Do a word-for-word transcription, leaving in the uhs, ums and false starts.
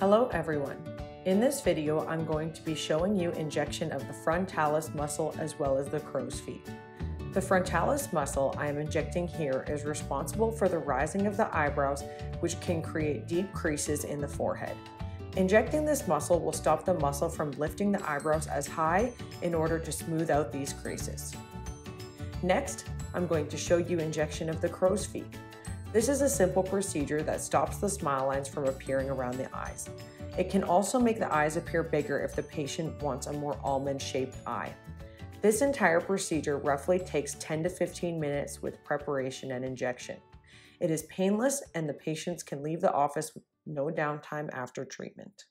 Hello everyone. In this video, I'm going to be showing you injection of the frontalis muscle as well as the crow's feet. The frontalis muscle I am injecting here is responsible for the rising of the eyebrows, which can create deep creases in the forehead. Injecting this muscle will stop the muscle from lifting the eyebrows as high in order to smooth out these creases. Next, I'm going to show you injection of the crow's feet. This is a simple procedure that stops the smile lines from appearing around the eyes. It can also make the eyes appear bigger if the patient wants a more almond-shaped eye. This entire procedure roughly takes ten to fifteen minutes with preparation and injection. It is painless and the patients can leave the office with no downtime after treatment.